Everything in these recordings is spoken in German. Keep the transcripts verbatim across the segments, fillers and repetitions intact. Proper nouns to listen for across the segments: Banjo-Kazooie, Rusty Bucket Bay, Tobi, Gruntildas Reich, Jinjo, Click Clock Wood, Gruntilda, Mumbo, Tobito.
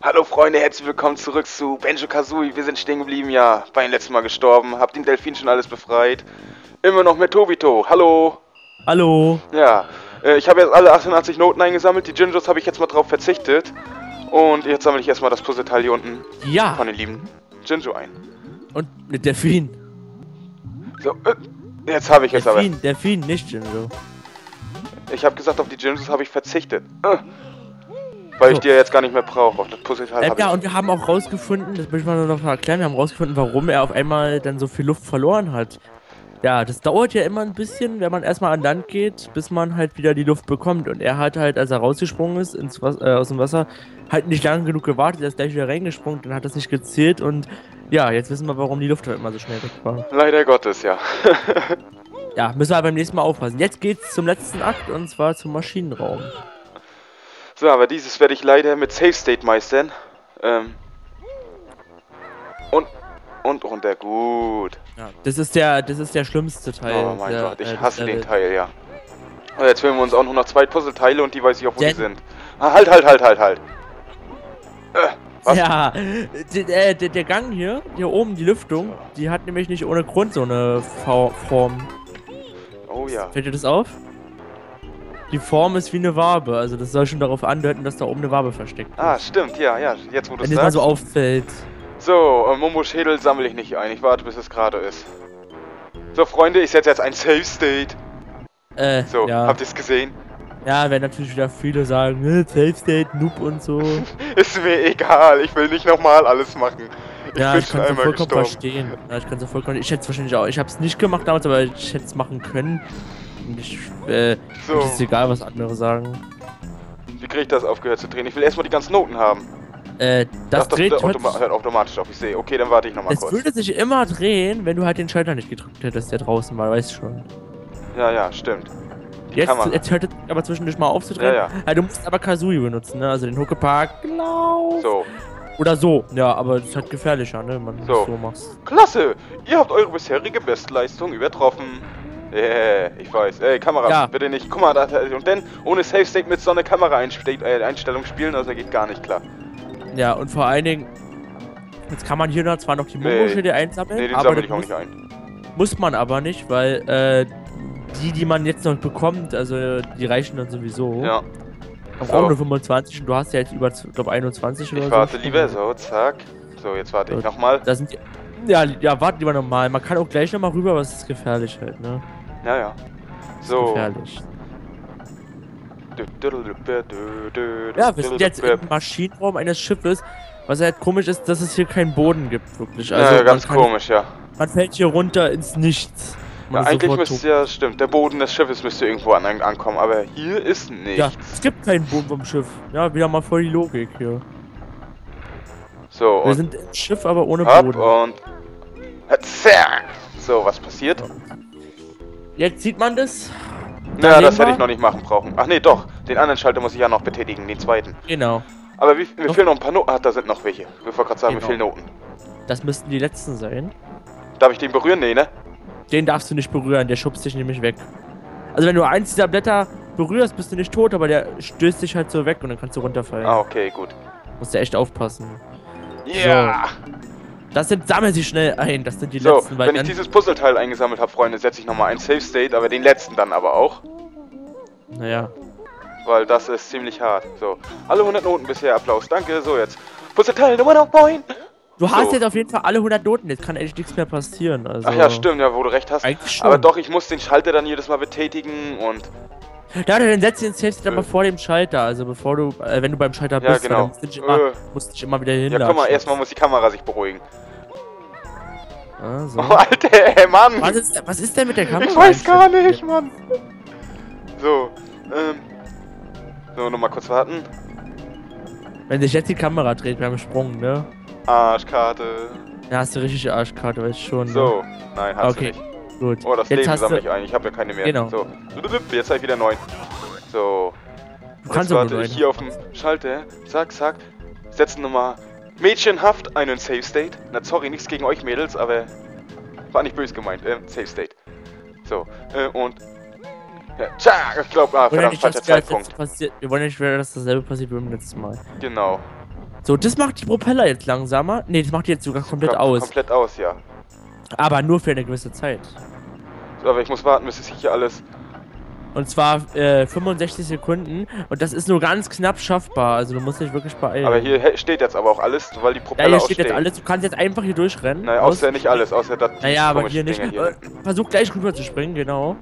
Hallo Freunde, herzlich willkommen zurück zu Banjo-Kazooie. Wir sind stehen geblieben, ja, beim letzten Mal gestorben. Hab den Delfin schon alles befreit. Immer noch mit Tobito. Hallo. Hallo. Ja, äh, ich habe jetzt alle achtundachtzig Noten eingesammelt. Die Jinjos habe ich jetzt mal drauf verzichtet. Und jetzt sammle ich erstmal das Puzzleteil hier unten ja. von den lieben Jinjo ein. Und mit Delfin. So, äh, jetzt habe ich jetzt aber. Delfin, Delfin, nicht Jinjo. Ich habe gesagt, auf die Jinjos habe ich verzichtet. Äh. Weil so. ich die ja jetzt gar nicht mehr brauche. Das Puzzleteil habe ich. Ja, und wir haben auch rausgefunden, das möchte ich mal noch erklären, wir haben rausgefunden, warum er auf einmal dann so viel Luft verloren hat. Ja, das dauert ja immer ein bisschen, wenn man erstmal an Land geht, bis man halt wieder die Luft bekommt. Und er hat halt, als er rausgesprungen ist ins Was äh, aus dem Wasser, halt nicht lange genug gewartet, er ist gleich wieder reingesprungen, dann hat das nicht gezählt und ja, jetzt wissen wir, warum die Luft halt immer so schnell weg war. Leider Gottes, ja. Ja, müssen wir beim nächsten Mal aufpassen. Jetzt geht's zum letzten Akt und zwar zum Maschinenraum. So, aber dieses werde ich leider mit Safe State meistern. Ähm. Und. Und runter. Gut. Ja, das ist der, das ist der schlimmste Teil. Oh mein der, Gott, ich äh, hasse den Teil, ja. Und jetzt filmen wir uns auch noch zwei Puzzleteile und die weiß ich auch, wo die sind. Ah, halt, halt, halt, halt, halt. Äh, was? Ja, der, der, der Gang hier, hier oben, die Lüftung, so. die hat nämlich nicht ohne Grund so eine Form. Oh ja. Fällt dir das auf? Die Form ist wie eine Wabe, also das soll schon darauf andeuten, dass da oben eine Wabe versteckt ist. Ah, stimmt, ja, ja, jetzt wo du es sagst. Wenn das mal so auffällt. So, Momo-Schädel sammle ich nicht ein, ich warte, bis es gerade ist. So, Freunde, ich setze jetzt ein Safe State. Äh, so, ja. Habt ihr es gesehen? Ja, werden natürlich wieder viele sagen, ne, Safe State, Noob und so. Ist mir egal, ich will nicht nochmal alles machen. Ich ja, bin ich schon einmal vollkommen gestorben. Verstehen. Ja, ich kann es vollkommen verstehen. Ich hätte es wahrscheinlich auch, ich habe es nicht gemacht damals, aber ich hätte es machen können. Ich, äh, so. Ist egal, was andere sagen. Wie krieg ich das aufgehört zu drehen? Ich will erstmal die ganzen Noten haben. Äh, das, das dreht das automa hört automatisch auf. Ich sehe, okay, dann warte ich nochmal kurz. Es würde sich immer drehen, wenn du halt den Schalter nicht gedrückt hättest, der draußen war, weißt du schon. Ja, ja, stimmt. Die jetzt, jetzt hört es aber zwischendurch mal auf zu drehen. Ja, ja. Ja, du musst aber Kazooie benutzen, ne? Also den Huckepark, genau. So. Oder so, ja, aber das ist halt gefährlicher, ne? Wenn man so. das so macht. Klasse! Ihr habt eure bisherige Bestleistung übertroffen. Yeah, ich weiß. Ey, Kamera, ja. bitte nicht. Guck mal, da, und denn ohne Safe State mit so einer Kameraeinstellung spielen, also geht gar nicht klar. Ja, und vor allen Dingen, jetzt kann man hier noch zwar noch die Momo-Schädel nee. einsammeln, nee, den aber sammel ich auch muss, nicht ein. Muss man aber nicht, weil äh, die, die man jetzt noch bekommt, also die reichen dann sowieso. Ja. Auch so. nur fünfundzwanzig und du hast ja jetzt über, glaube einundzwanzig oder ich warte so. warte lieber, so, zack. So, jetzt warte so, ich nochmal. Ja, ja, warte lieber nochmal. Man kann auch gleich nochmal rüber, aber es ist gefährlich halt, ne? Ja, ja. So. Gefährlich. Ja, wir sind jetzt im Maschinenraum eines Schiffes. Was halt komisch ist, dass es hier keinen Boden gibt, wirklich. Also ja, ganz komisch, ja. Man fällt hier runter ins Nichts. Ja, eigentlich müsste ja, stimmt, der Boden des Schiffes müsste irgendwo an, ankommen, aber hier ist nichts. Ja, es gibt keinen Boden vom Schiff. Ja, wieder mal voll die Logik hier. So, wir sind im Schiff, aber ohne Boden. und... So, was passiert? Jetzt sieht man das. Naja, das hätte ich noch nicht machen brauchen. Ach nee, doch. Den anderen Schalter muss ich ja noch betätigen, den zweiten. Genau. Aber wir, wir fehlen noch ein paar Noten. Ah, da sind noch welche. Ich wollte gerade sagen, genau. wir fehlen Noten. Das müssten die letzten sein. Darf ich den berühren? Nee, ne? Den darfst du nicht berühren, der schubst dich nämlich weg. Also wenn du eins dieser Blätter berührst, bist du nicht tot, aber der stößt dich halt so weg und dann kannst du runterfallen. Ah, okay, gut. Musst du echt aufpassen. Ja! Yeah. So. Das sind, sammel sie schnell ein, das sind die so, letzten. Wenn ich dieses Puzzleteil eingesammelt habe, Freunde, setze ich nochmal ein Safe State, aber den letzten dann aber auch. Naja. Weil das ist ziemlich hart. So, alle hundert Noten bisher, Applaus, danke. So, jetzt Puzzleteil Nummer neun. Du hast so. jetzt auf jeden Fall alle hundert Noten, jetzt kann echt nichts mehr passieren. Also Ach ja, stimmt, ja, wo du recht hast. Eigentlich schon. Aber doch, ich muss den Schalter dann jedes Mal betätigen und... Ja, dann setzt den Safe State aber vor dem Schalter, also bevor du, äh, wenn du beim Schalter bist, ja, genau. dann musst du dich immer, äh. musst dich immer wieder hin. Ja, guck mal, erstmal muss die Kamera sich beruhigen. Ah, so. Oh, Alter, ey, Mann! Was ist, was ist denn mit der Kamera? Ich weiß gar nicht, Mann! So, ähm... So, nochmal kurz warten. Wenn sich jetzt die Kamera dreht beim Sprung, ne? Arschkarte. Ja, hast du richtig Arschkarte, weißt schon, ne? So, nein, hast okay. du nicht. Gut. Oh, das jetzt Leben sammle ich ein, ich habe ja keine mehr. Genau. So. Jetzt habe ich wieder neun. So. Du kannst jetzt warte ich hier auf dem Schalter. Zack, zack. Setzen nochmal mädchenhaft einen Safe State. Na, sorry, nichts gegen euch Mädels, aber war nicht böse gemeint. Ähm, Safe State. So. Äh, und. Ja, tja, ich glaube, ah, verdammt, falscher Zeitpunkt. Wir wollen ja nicht mehr, dass dasselbe passiert wie beim letzten Mal. Genau. So, das macht die Propeller jetzt langsamer. Ne, das macht die jetzt sogar komplett aus. Komplett aus, ja. Aber nur für eine gewisse Zeit. So, aber ich muss warten, bis es hier alles... Und zwar äh, fünfundsechzig Sekunden. Und das ist nur ganz knapp schaffbar. Also du musst dich wirklich beeilen. Aber hier steht jetzt aber auch alles, weil die Propeller ja, hier steht jetzt alles. Du kannst jetzt einfach hier durchrennen. Naja, außer nicht alles. Außer das. Naja, aber hier nicht. Hier. Versuch gleich rüber zu springen, genau.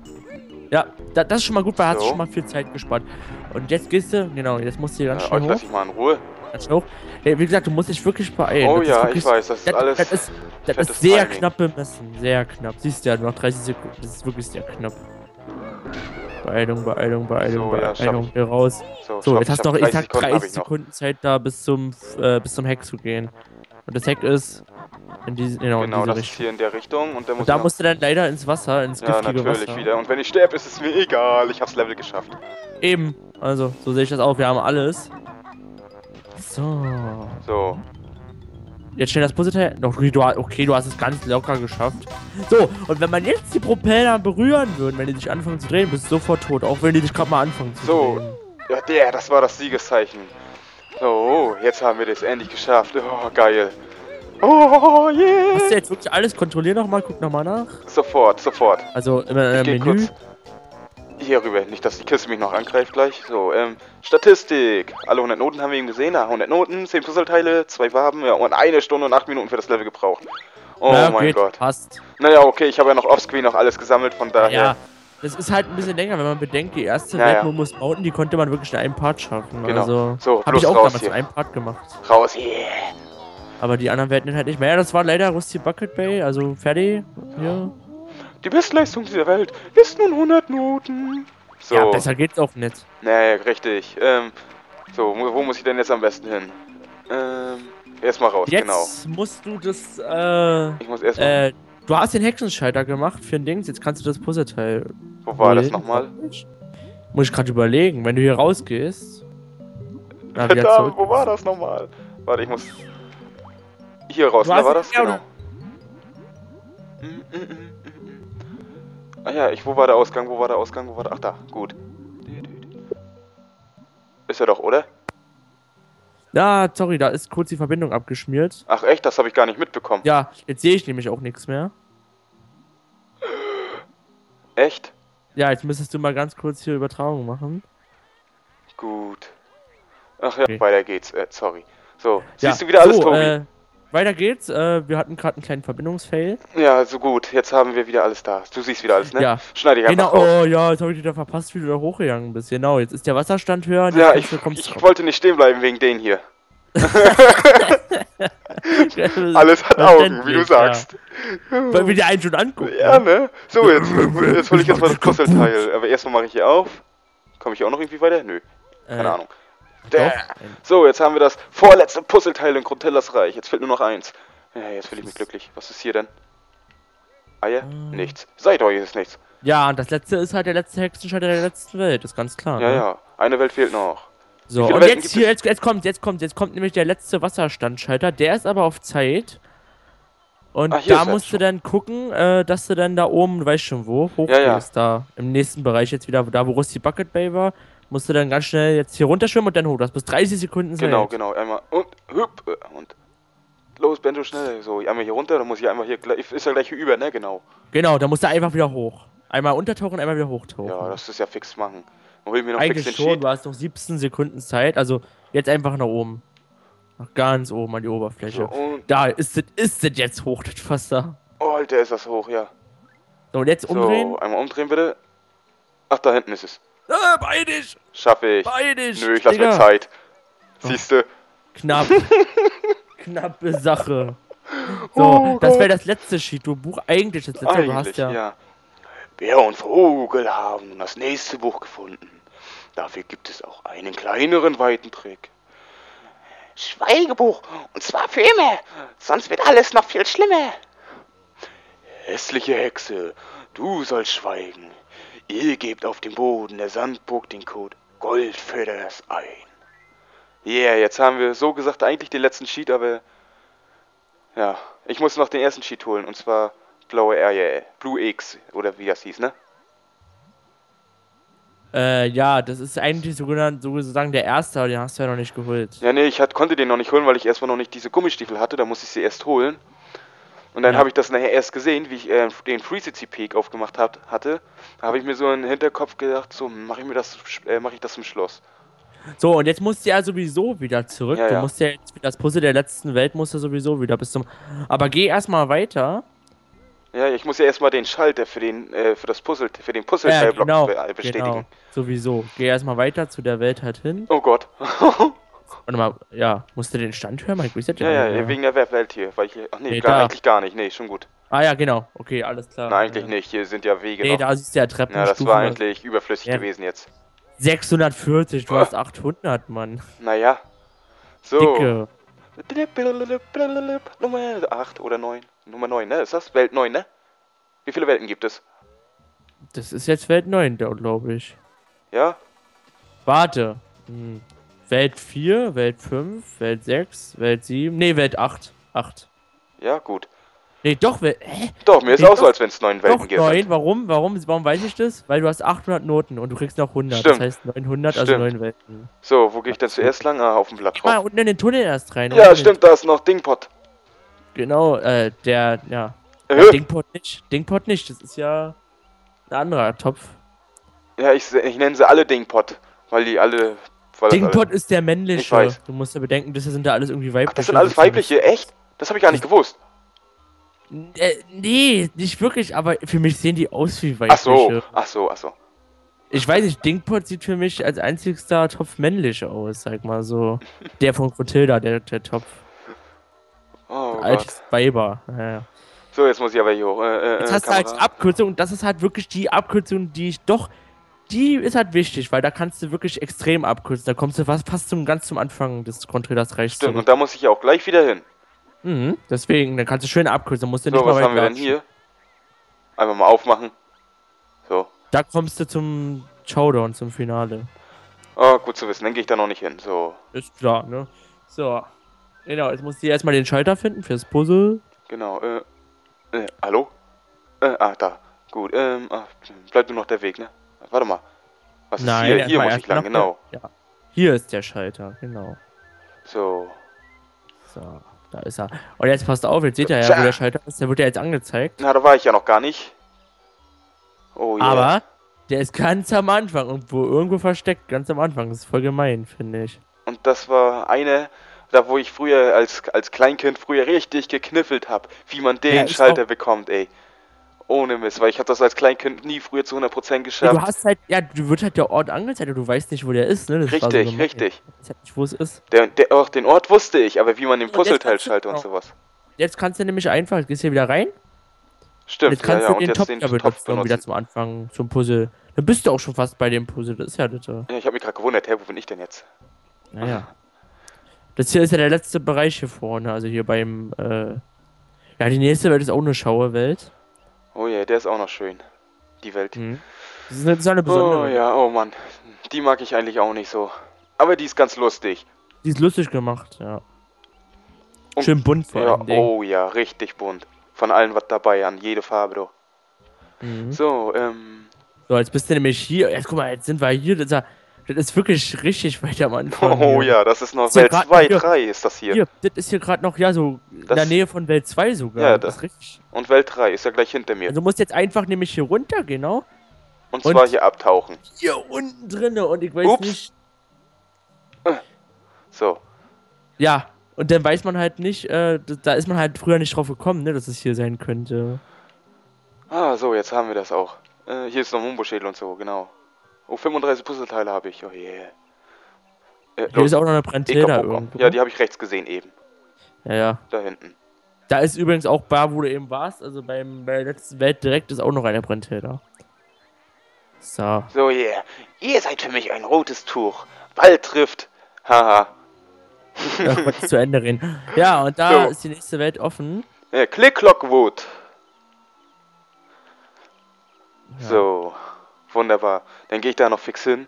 Ja, da, das ist schon mal gut, weil so. Hast du schon mal viel Zeit gespart. Und jetzt gehst du, genau, jetzt musst du hier ganz ja, schnell hoch. Lass ich mal in Ruhe. Ganz schnell hoch. Ja, wie gesagt, du musst dich wirklich beeilen. Oh das ja, wirklich, ich weiß, das ist das, alles... Das ist, das ist sehr Timing. Knapp bemessen, sehr knapp. Siehst du ja, noch dreißig Sekunden, das ist wirklich sehr knapp. Beeilung, Beeilung, Beeilung, so, Beeilung, ja, hier raus. So, so jetzt hast du noch exakt dreißig Sekunden Zeit da, bis zum, äh, bis zum Heck zu gehen. Und das Heck ist in diese, genau, genau in diese das Richtung. Ist hier in der Richtung. Und, muss und da musst du dann leider ins Wasser, ins giftige Wasser. Ja, natürlich Wasser. Wieder. Und wenn ich sterbe, ist es mir egal. Ich hab's Level geschafft. Eben. Also, so sehe ich das auch. Wir haben alles. So. So. Jetzt schnell das Puzzleteil. Okay, du hast es ganz locker geschafft. So, und wenn man jetzt die Propeller berühren würde, wenn die sich anfangen zu drehen, bist du sofort tot. Auch wenn die sich gerade mal anfangen zu so. drehen. So, ja, der, das war das Siegeszeichen. So, jetzt haben wir das endlich geschafft. Oh, geil. Oh, yeah. Hast du jetzt wirklich alles? Kontrollier nochmal, guck nochmal nach. Sofort, sofort. Also, im äh, Menü. Kurz hier rüber, nicht, dass die Kiste mich noch angreift gleich. So, ähm, Statistik. Alle hundert Noten haben wir eben gesehen. Ah, hundert Noten, zehn Puzzleteile, zwei Waben, ja, und eine Stunde und acht Minuten für das Level gebraucht. Oh ja, mein geht, Gott. Passt. Naja, okay, ich habe ja noch offscreen noch alles gesammelt, von daher. Ja, das ist halt ein bisschen länger, wenn man bedenkt, die erste naja. Welt, wo muss Mountain, die konnte man wirklich in einem Part schaffen. Genau. Also, so, habe ich auch damals in einem Part gemacht. Raus, yeah. Aber die anderen Welten halt nicht mehr. Ja, das war leider Rusty Bucket Bay, also fertig. Ja. Die Bestleistung dieser Welt ist nun hundert Noten. So. Ja, besser geht's auch nicht. Naja, richtig. Ähm, so, wo muss ich denn jetzt am besten hin? Ähm, erstmal raus, jetzt genau. Jetzt musst du das, äh... Ich muss erstmal... Äh, du hast den Hexenschalter gemacht für ein Dings, jetzt kannst du das Puzzleteil... Wo war das nochmal? Muss ich gerade überlegen, wenn du hier rausgehst... Na, Verdammt, wo war das nochmal? Warte, ich muss... Hier raus, da war das, genau. Ah ja, ich, wo war der Ausgang, wo war der Ausgang, wo war der... Ach da, gut. Ist er doch, oder? Ja, sorry, da ist kurz die Verbindung abgeschmiert. Ach echt, das habe ich gar nicht mitbekommen. Ja, jetzt sehe ich nämlich auch nichts mehr. Echt? Ja, jetzt müsstest du mal ganz kurz hier Übertragung machen. Gut. Ach ja, okay. Weiter geht's, äh, sorry. So, ja. Siehst du wieder alles, so, Tobi? Äh, Weiter geht's, äh, wir hatten gerade einen kleinen Verbindungsfail. Ja, so gut, jetzt haben wir wieder alles da. Du siehst wieder alles, ne? Ja. Schneide ich einfach genau. raus. Oh ja, jetzt habe ich wieder verpasst, wie du da hochgegangen bist. Genau, jetzt ist der Wasserstand höher. Ja, ich, ich wollte nicht stehen bleiben wegen denen hier. Alles hat Augen, wie du sagst. Ja. Weil wir die einen schon angucken. Ja, ne? So, jetzt, jetzt hole ich jetzt mal das Puzzleteil. Aber erstmal mache ich hier auf. Komme ich hier auch noch irgendwie weiter? Nö, keine äh. Ahnung. Doch. So, jetzt haben wir das vorletzte Puzzleteil in Gruntildas Reich. Jetzt fehlt nur noch eins. Ja, jetzt fühle ich mich glücklich. Was ist hier denn? Eier? Ähm. Nichts. Seid euch ist nichts. Ja, und das letzte ist halt der letzte Hexenschalter der letzten Welt. Ist ganz klar. Ja, ne? ja. Eine Welt fehlt noch. So, und Welten jetzt hier, jetzt, jetzt kommt, jetzt kommt, jetzt kommt nämlich der letzte Wasserstandschalter. Der ist aber auf Zeit. Und Ach, da musst du dann gucken, äh, dass du dann da oben, du weißt schon wo, hoch ja, ja. ist da im nächsten Bereich jetzt wieder, da wo Rusty Bucket Bay war. Musst du dann ganz schnell jetzt hier runterschwimmen und dann hoch. Du hast bis dreißig Sekunden Zeit. Genau, genau. Einmal und hüp und los, Benjo, schnell. So, einmal hier runter, dann muss ich einmal hier gleich. Ist ja gleich hier über, ne? Genau. Genau, dann musst du einfach wieder hoch. Einmal untertauchen, einmal wieder hochtauchen. Ja, das ist ja fix machen. Dann holen wir noch Eigentlich fix den schon, Sheet. Du hast noch siebzehn Sekunden Zeit. Also jetzt einfach nach oben. Nach ganz oben an die Oberfläche. So, da ist das ist das jetzt hoch, das Wasser. Oh, Alter, ist das hoch, ja. So, und jetzt umdrehen. So, einmal umdrehen, bitte. Ach, da hinten ist es. Ah, beidig! Schaffe ich. Beidig! Nö, ich lass Digga. mir Zeit. Siehste. Knapp. Knappe Sache. So, oh, das wäre das letzte Sheet. Du Buch eigentlich das letzte, eigentlich, du hast ja. ja. Bär und Vogel haben das nächste Buch gefunden. Dafür gibt es auch einen kleineren weiten Trick. Schweigebuch. Und zwar für immer. Sonst wird alles noch viel schlimmer. Hässliche Hexe, du sollst schweigen. Ihr gebt auf dem Boden der Sandburg den Code Goldförders ein. Yeah, jetzt haben wir so gesagt eigentlich den letzten Sheet, aber... Ja, ich muss noch den ersten Sheet holen, und zwar blaue R L, Blue X, oder wie das hieß, ne? Äh, ja, das ist eigentlich sozusagen der erste, aber den hast du ja noch nicht geholt. Ja, nee, ich hat, konnte den noch nicht holen, weil ich erstmal noch nicht diese Gummistiefel hatte, da musste ich sie erst holen. Und dann ja. habe ich das nachher erst gesehen, wie ich äh, den Freeze-C P aufgemacht hab, hatte. Da habe ich mir so in den Hinterkopf gedacht, so mache ich mir das, äh, mache ich das im Schloss. So, und jetzt musst du ja sowieso wieder zurück. Ja, du ja. musst ja jetzt das Puzzle der letzten Welt musst du sowieso wieder bis zum. Aber geh erstmal weiter. Ja, ich muss ja erstmal den Schalter für den äh, für das Puzzle, für den Puzzle-Teilblock ja, genau, bestätigen. Genau. Sowieso. Geh erstmal weiter zu der Welt halt hin. Oh Gott. Warte mal, ja, musst du den Stand hören? Ich reset den ja, ja, ja, wegen der Welt hier. Weil ich, ach nee, nee gar, eigentlich gar nicht. Nee, schon gut. Ah ja, genau. Okay, alles klar. Nein, eigentlich ja. nicht. Hier sind ja Wege. Nee, noch. Da ist ja Treppen. Ja, das war eigentlich überflüssig ja. gewesen jetzt. sechshundertvierzig, du oh. hast achthundert, Mann. Naja. So. Dicke. Nummer acht oder neun. Nummer neun, ne? Ist das? Welt neun, ne? Wie viele Welten gibt es? Das ist jetzt Welt neun, glaube ich. Ja? Warte. Hm. Welt vier, Welt fünf, Welt sechs, Welt sieben. Ne, Welt acht. acht. Ja, gut. Ne, doch, Welt. Hä? Doch, mir ist nee, auch so, als wenn es neun Welten gibt. neun, warum? warum? Warum weiß ich das? Weil du hast achthundert Noten und du kriegst noch hundert. Stimmt. Das heißt neunhundert, stimmt. Also neun Welten. So, wo gehe ich denn zuerst lang? Ah, auf dem Blatt. Geh mal unten in den Tunnel erst rein. Ja, stimmt, da ist noch Dingpot. Genau, äh, der, ja. Äh, Dingpot nicht. Dingpot nicht, das ist ja ein anderer Topf. Ja, ich, ich nenne sie alle Dingpot, weil die alle. Weil Dingpot alle... ist der männliche. Du musst ja bedenken, das sind da alles irgendwie weibliche. Ach, das sind alles weibliche, echt? Das habe ich gar nicht gewusst. Nee, nicht wirklich, aber für mich sehen die aus wie weibliche. Ach so, ach so, ach so. Ich weiß nicht, Dingpot sieht für mich als einzigster Topf männlich aus, sag mal so. Der von Gruntilda, der, der Topf. Oh Altes Weiber. Ja. So, jetzt muss ich aber hier hoch. Äh, äh, jetzt hast du halt Abkürzung und das ist halt wirklich die Abkürzung, die ich doch... Die ist halt wichtig, weil da kannst du wirklich extrem abkürzen. Da kommst du fast, fast zum, ganz zum Anfang des Gruntildas Reichs. Stimmt, zurück. Und da muss ich ja auch gleich wieder hin. Mhm, deswegen, dann kannst du schön abkürzen, musst du so, nicht mal was haben wir denn hier? Einfach mal aufmachen. So. Da kommst du zum Showdown, zum Finale. Oh, gut zu wissen, dann gehe ich da noch nicht hin, so. Ist klar, ne? So. Genau, jetzt musst du erstmal den Schalter finden fürs Puzzle. Genau, äh, äh, hallo? Äh, ah, da. Gut, ähm, ach, bleibt nur noch der Weg, ne? Warte mal. Was Nein, ist hier? Hier muss ich lang, genau. Ja. Hier ist der Schalter, genau. So. So. Da ist er. Und jetzt passt auf, jetzt seht ihr ja, wo der Schalter ist. Der wird ja jetzt angezeigt. Na, da war ich ja noch gar nicht. Oh ja. Yeah. Aber der ist ganz am Anfang und wo irgendwo versteckt, ganz am Anfang. Das ist voll gemein, finde ich. Und das war eine, da wo ich früher als, als Kleinkind früher richtig gekniffelt habe, wie man den ja, Schalter bekommt, ey. Ohne Mist, weil ich habe das als Kleinkind nie früher zu hundert Prozent geschafft. Ja, du hast halt, ja, du wird halt der Ort angezeigt, du weißt nicht, wo der ist, ne? Das richtig, so richtig. Ich weiß halt nicht, wo es ist. Der, der, auch den Ort wusste ich, aber wie man den Puzzleteil schaltet und sowas. Jetzt kannst du nämlich einfach, gehst hier wieder rein. Stimmt, jetzt kannst ja, du ja, den, und Top, jetzt den Topf benutzen. Wieder zum Anfang, zum Puzzle. Dann bist du auch schon fast bei dem Puzzle, das ist ja das. Ja, ich habe mich gerade gewundert, hey, wo bin ich denn jetzt? Naja. Das hier ist ja der letzte Bereich hier vorne, also hier beim, äh... ja, die nächste Welt ist auch eine Schauerwelt. Oh ja, yeah, der ist auch noch schön. Die Welt. Mhm. Das ist eine, so eine besondere. Oh ja, oh Mann. Die mag ich eigentlich auch nicht so. Aber die ist ganz lustig. Die ist lustig gemacht, ja. Und schön bunt vor allem. Ja, oh ja, richtig bunt. Von allen was dabei an, jede Farbe doch. Mhm. So, ähm. So, jetzt bist du nämlich hier. Jetzt guck mal, jetzt sind wir hier. Das ist, ja, das ist wirklich richtig weit am Anfang. Oh hier. Ja, das ist noch Welt zwei, drei ist das hier. Hier, das ist hier gerade noch, ja, so in das der Nähe von Welt zwei sogar. Ja, das, das ist richtig. Und Welt drei ist ja gleich hinter mir. Also du musst jetzt einfach nämlich hier runter, genau. Und zwar und hier abtauchen. Hier unten drinne und ich weiß Ups. nicht. So. Ja, und dann weiß man halt nicht, äh, da ist man halt früher nicht drauf gekommen, ne, dass es hier sein könnte. Ah, so, jetzt haben wir das auch. Äh, hier ist noch ein Mumbo-Schädel und so, genau. Oh, fünfunddreißig Puzzleteile habe ich, oh je. Yeah. Äh, hier ist auch noch eine Gruntilda irgendwo. Ja, die habe ich rechts gesehen eben. Ja, ja. Da hinten. Da ist übrigens auch bar, wo du eben warst, also beim, bei der letzten Welt direkt ist auch noch eine Gruntilda. So. So, yeah. Ihr seid für mich ein rotes Tuch. Bald trifft. Haha. Da kannst du zu Ende reden. Ja, und da so. Ist die nächste Welt offen. Ja, Click Clock Wood. Ja. So. Wunderbar. Dann gehe ich da noch fix hin.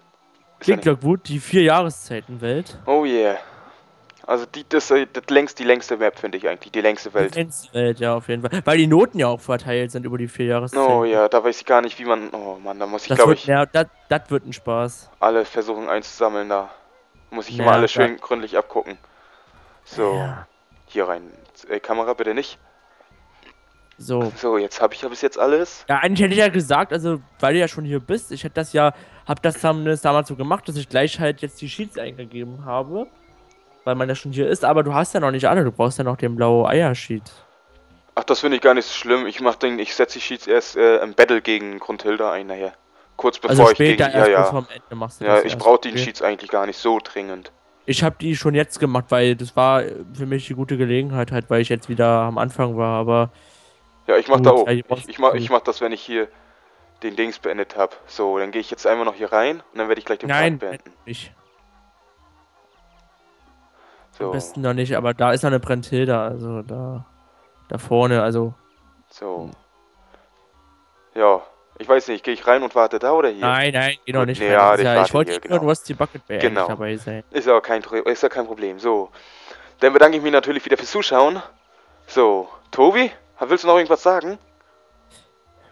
Click Clock Wood, die Vier-Jahreszeiten-Welt. Oh yeah. Also die, das ist längst die längste Map, finde ich eigentlich, die längste Welt. Die längste Welt, ja, auf jeden Fall. Weil die Noten ja auch verteilt sind über die vier Jahreszeit. Oh ja, da weiß ich gar nicht, wie man... Oh Mann, da muss ich, glaube ich... Ja, das wird ein Spaß. Alle versuchen einzusammeln, da muss ich ja, immer alle schön gründlich abgucken. So, ja. Hier rein. Äh, Kamera bitte nicht. So. So, jetzt habe ich, hab ich jetzt alles. Ja, eigentlich hätte ich ja gesagt, also weil du ja schon hier bist, ich hätte das ja, hab das damals so gemacht, dass ich gleich halt jetzt die Sheets eingegeben habe. Weil man ja schon hier ist, aber du hast ja noch nicht alle, du brauchst ja noch den blauen Eiersheet. Ach, das finde ich gar nicht so schlimm. Ich mach den, ich setze die Sheets erst äh, im Battle gegen Gruntilda ein, nachher. Kurz bevor also ich gegen... Ja, ja. Vom Ende machst du ja, das ich brauche die Sheets eigentlich gar nicht so dringend. Ich habe die schon jetzt gemacht, weil das war für mich die gute Gelegenheit, halt, weil ich jetzt wieder am Anfang war, aber... Ja, ich mach gut, da oben. Ich, ich, ich, mach, ich mach das, wenn ich hier den Dings beendet habe. So, dann gehe ich jetzt einmal noch hier rein und dann werde ich gleich den Part beenden. Nein, so. Am besten noch nicht, aber da ist noch eine Gruntilda, also da, da vorne, also. So. Ja, ich weiß nicht, gehe ich rein und warte da oder hier? Nein, nein, geh doch nicht nee, rein. Ja, ich, ja, ich wollte nicht genau. nur Rusty Bucket Bay genau. dabei sein. Ist aber kein, ist ja kein Problem, so. Dann bedanke ich mich natürlich wieder fürs Zuschauen. So, Tobi, willst du noch irgendwas sagen?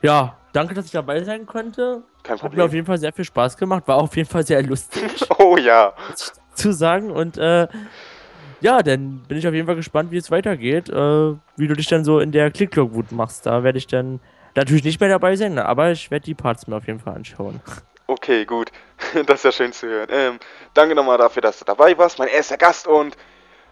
Ja, danke, dass ich dabei sein konnte. Kein Problem. Hat mir auf jeden Fall sehr viel Spaß gemacht, war auf jeden Fall sehr lustig. Oh ja. Zu sagen und, äh, ja, dann bin ich auf jeden Fall gespannt, wie es weitergeht, äh, wie du dich dann so in der Click Clock Wood machst. Da werde ich dann natürlich nicht mehr dabei sein, aber ich werde die Parts mir auf jeden Fall anschauen. Okay, gut. Das ist ja schön zu hören. Ähm, danke nochmal dafür, dass du dabei warst, mein erster Gast, und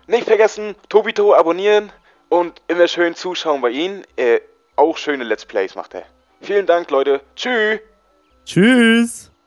nicht vergessen, Tobito abonnieren und immer schön zuschauen bei ihm. Äh, auch schöne Let's Plays macht er. Vielen Dank, Leute. Tschüss. Tschüss.